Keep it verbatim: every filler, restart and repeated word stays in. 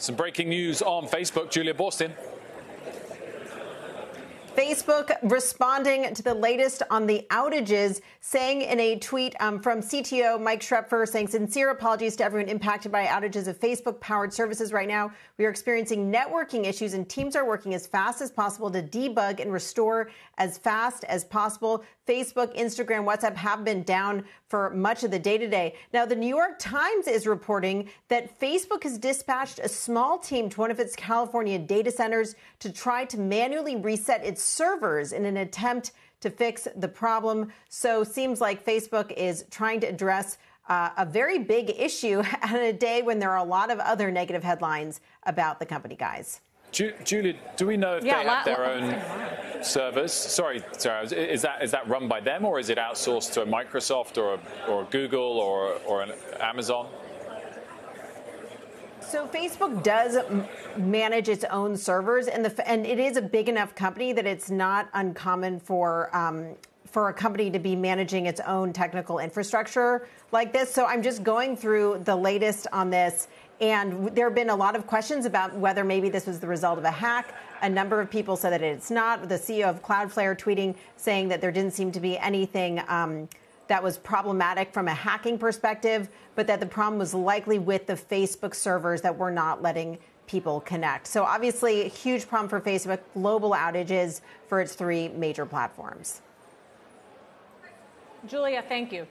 Some breaking news on Facebook. Julia Boorstin. Facebook responding to the latest on the outages, saying in a tweet um, from C T O Mike Schroepfer, saying sincere apologies to everyone impacted by outages of Facebook-powered services right now. We are experiencing networking issues, and teams are working as fast as possible to debug and restore as fast as possible. Facebook, Instagram, WhatsApp have been down for much of the day today. Now, The New York Times is reporting that Facebook has dispatched a small team to one of its California data centers to try to manually reset its servers in an attempt to fix the problem. So seems like Facebook is trying to address uh, a very big issue on a day when there are a lot of other negative headlines about the company, guys. Ju- Julia, do we know if yeah, they have la- their la- own la- servers? Sorry, sorry, is that is that run by them, or is it outsourced to a Microsoft or a, or a Google or or an Amazon? So Facebook does manage its own servers, and the and it is a big enough company that it's not uncommon for um, for a company to be managing its own technical infrastructure like this. So I'm just going through the latest on this. And there have been a lot of questions about whether maybe this was the result of a hack. A number of people said that it's not. The C E O of Cloudflare tweeting, saying that there didn't seem to be anything um, that was problematic from a hacking perspective, but that the problem was likely with the Facebook servers that were not letting people connect. So obviously, a huge problem for Facebook, global outages for its three major platforms. Julia, thank you.